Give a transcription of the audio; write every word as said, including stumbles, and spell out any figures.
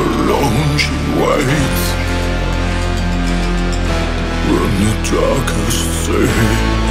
Alone she waits in the darkest sea.